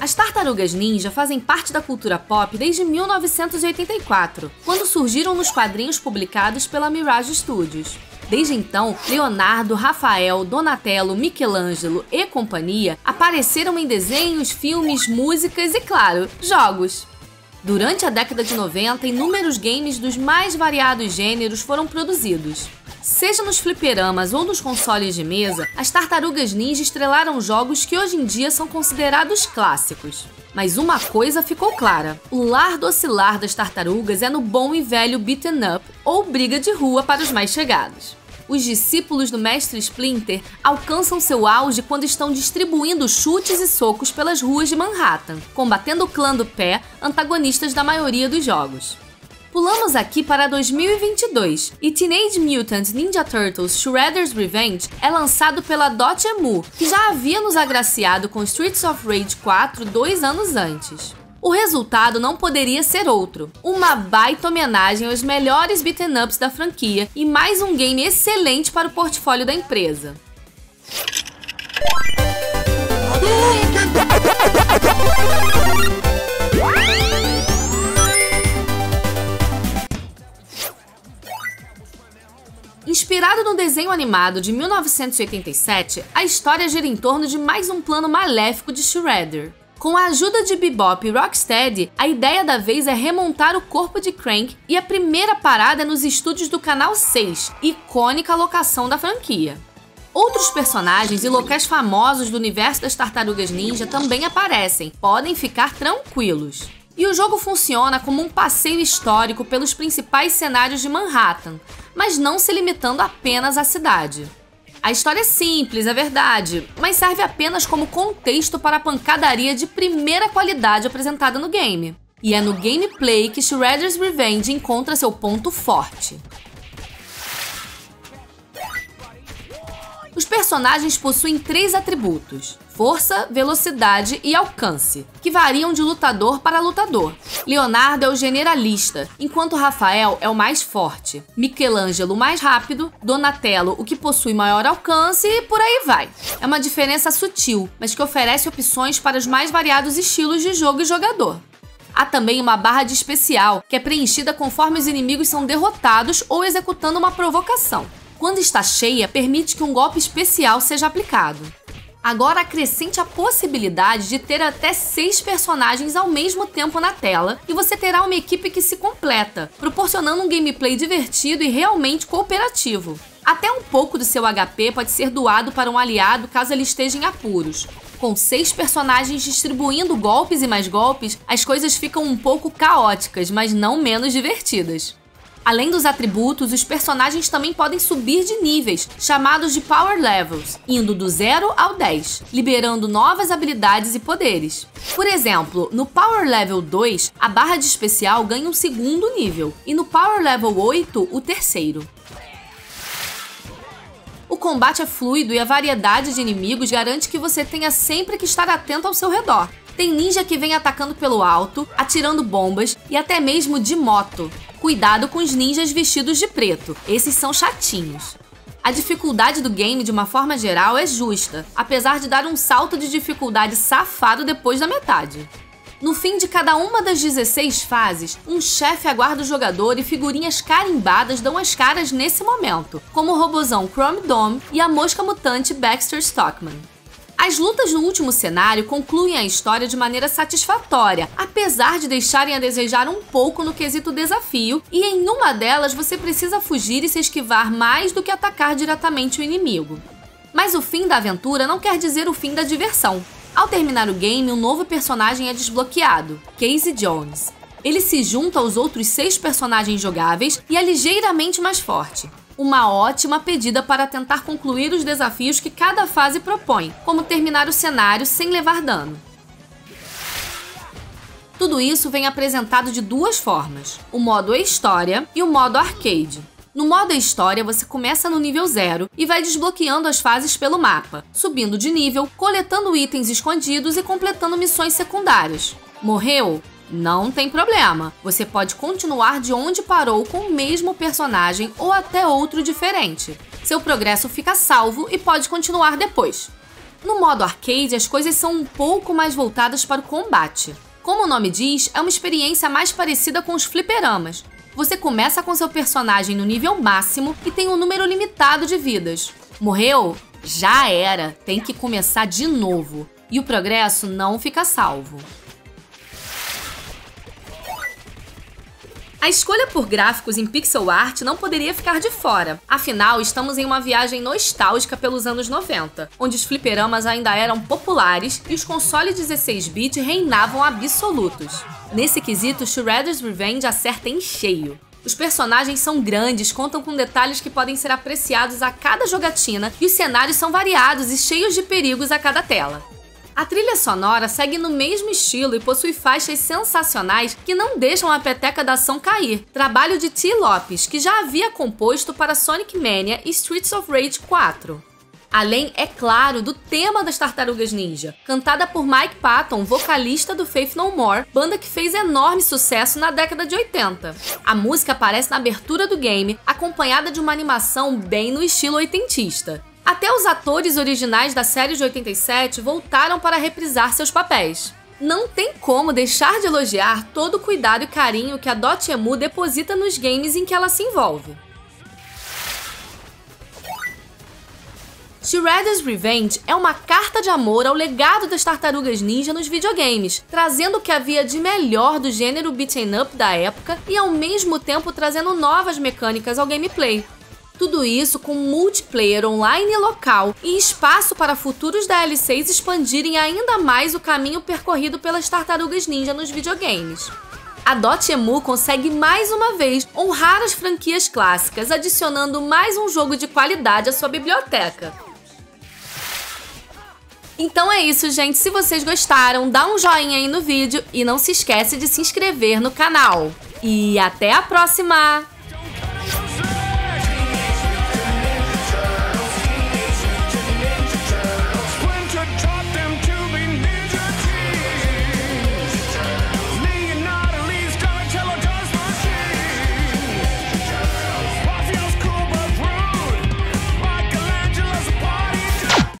As tartarugas ninja fazem parte da cultura pop desde 1984, quando surgiram nos quadrinhos publicados pela Mirage Studios. Desde então, Leonardo, Raphael, Donatello, Michelangelo e companhia apareceram em desenhos, filmes, músicas e, claro, jogos. Durante a década de 90, inúmeros games dos mais variados gêneros foram produzidos. Seja nos fliperamas ou nos consoles de mesa, as tartarugas ninja estrelaram jogos que hoje em dia são considerados clássicos. Mas uma coisa ficou clara, o lar docilar das tartarugas é no bom e velho beat'em up, ou briga de rua para os mais chegados. Os discípulos do mestre Splinter alcançam seu auge quando estão distribuindo chutes e socos pelas ruas de Manhattan, combatendo o clã do pé, antagonistas da maioria dos jogos. Pulamos aqui para 2022 e Teenage Mutant Ninja Turtles Shredder's Revenge é lançado pela Dotemu, que já havia nos agraciado com Streets of Rage 4 2 anos antes. O resultado não poderia ser outro, uma baita homenagem aos melhores beat'em ups da franquia e mais um game excelente para o portfólio da empresa. Inspirado no desenho animado de 1987, a história gira em torno de mais um plano maléfico de Shredder. Com a ajuda de Bebop e Rocksteady, a ideia da vez é remontar o corpo de Krang e a primeira parada é nos estúdios do Canal 6, icônica locação da franquia. Outros personagens e locais famosos do universo das tartarugas ninja também aparecem, podem ficar tranquilos. E o jogo funciona como um passeio histórico pelos principais cenários de Manhattan, mas não se limitando apenas à cidade. A história é simples, é verdade, mas serve apenas como contexto para a pancadaria de primeira qualidade apresentada no game. E é no gameplay que Shredder's Revenge encontra seu ponto forte. Os personagens possuem 3 atributos: força, velocidade e alcance, que variam de lutador para lutador. Leonardo é o generalista, enquanto Raphael é o mais forte, Michelangelo o mais rápido, Donatello o que possui maior alcance e por aí vai. É uma diferença sutil, mas que oferece opções para os mais variados estilos de jogo e jogador. Há também uma barra de especial, que é preenchida conforme os inimigos são derrotados ou executando uma provocação. Quando está cheia, permite que um golpe especial seja aplicado. Agora acrescente a possibilidade de ter até 6 personagens ao mesmo tempo na tela e você terá uma equipe que se completa, proporcionando um gameplay divertido e realmente cooperativo. Até um pouco do seu HP pode ser doado para um aliado caso ele esteja em apuros. Com 6 personagens distribuindo golpes e mais golpes, as coisas ficam um pouco caóticas, mas não menos divertidas. Além dos atributos, os personagens também podem subir de níveis, chamados de Power Levels, indo do 0 ao 10, liberando novas habilidades e poderes. Por exemplo, no Power Level 2, a barra de especial ganha um 2º nível, e no Power Level 8, o 3º. O combate é fluido e a variedade de inimigos garante que você tenha sempre que estar atento ao seu redor. Tem ninja que vem atacando pelo alto, atirando bombas e até mesmo de moto. Cuidado com os ninjas vestidos de preto, esses são chatinhos. A dificuldade do game, de uma forma geral, é justa, apesar de dar um salto de dificuldade safado depois da metade. No fim de cada uma das 16 fases, um chefe aguarda o jogador e figurinhas carimbadas dão as caras nesse momento, como o robozão Chrome Dome e a mosca mutante Baxter Stockman. As lutas no último cenário concluem a história de maneira satisfatória, apesar de deixarem a desejar um pouco no quesito desafio, e em uma delas você precisa fugir e se esquivar mais do que atacar diretamente o inimigo. Mas o fim da aventura não quer dizer o fim da diversão. Ao terminar o game, um novo personagem é desbloqueado, Casey Jones. Ele se junta aos outros 6 personagens jogáveis e é ligeiramente mais forte. Uma ótima pedida para tentar concluir os desafios que cada fase propõe, como terminar o cenário sem levar dano. Tudo isso vem apresentado de 2 formas, o modo História e o modo Arcade. No modo História, você começa no nível 0 e vai desbloqueando as fases pelo mapa, subindo de nível, coletando itens escondidos e completando missões secundárias. Morreu? Não tem problema, você pode continuar de onde parou com o mesmo personagem ou até outro diferente. Seu progresso fica salvo e pode continuar depois. No modo arcade, as coisas são um pouco mais voltadas para o combate. Como o nome diz, é uma experiência mais parecida com os fliperamas. Você começa com seu personagem no nível máximo e tem um número limitado de vidas. Morreu? Já era, tem que começar de novo. E o progresso não fica salvo. A escolha por gráficos em pixel art não poderia ficar de fora. Afinal, estamos em uma viagem nostálgica pelos anos 90, onde os fliperamas ainda eram populares e os consoles 16-bit reinavam absolutos. Nesse quesito, Shredder's Revenge acerta em cheio. Os personagens são grandes, contam com detalhes que podem ser apreciados a cada jogatina e os cenários são variados e cheios de perigos a cada tela. A trilha sonora segue no mesmo estilo e possui faixas sensacionais que não deixam a peteca da ação cair. Trabalho de T. Lopes, que já havia composto para Sonic Mania e Streets of Rage 4. Além, é claro, do tema das Tartarugas Ninja, cantada por Mike Patton, vocalista do Faith No More, banda que fez enorme sucesso na década de 80. A música aparece na abertura do game, acompanhada de uma animação bem no estilo oitentista. Até os atores originais da série de 87 voltaram para reprisar seus papéis. Não tem como deixar de elogiar todo o cuidado e carinho que a Dotemu deposita nos games em que ela se envolve. Shredder's Revenge é uma carta de amor ao legado das Tartarugas Ninja nos videogames, trazendo o que havia de melhor do gênero beat'em up da época e ao mesmo tempo trazendo novas mecânicas ao gameplay. Tudo isso com multiplayer online e local e espaço para futuros DLCs expandirem ainda mais o caminho percorrido pelas Tartarugas Ninja nos videogames. A Dotemu consegue mais uma vez honrar as franquias clássicas, adicionando mais um jogo de qualidade à sua biblioteca. Então é isso, gente. Se vocês gostaram, dá um joinha aí no vídeo e não se esquece de se inscrever no canal. E até a próxima!